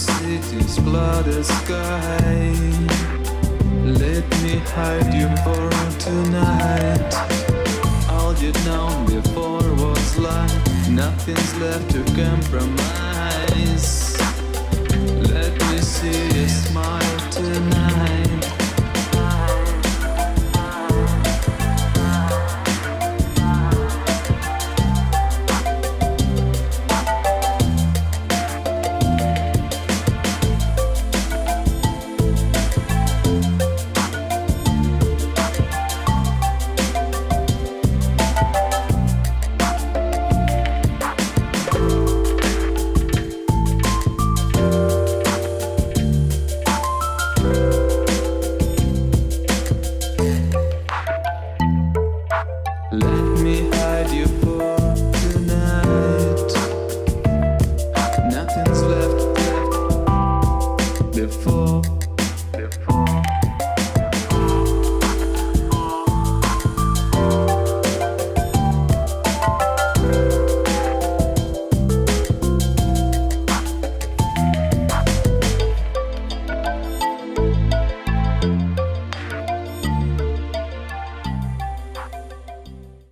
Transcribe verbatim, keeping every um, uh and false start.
city's blooded sky. Let me hide you for tonight. All you'd known before was lie. Nothing's left to compromise. Let me see you smile tonight. Let me hide you for tonight. Nothing's left, left before.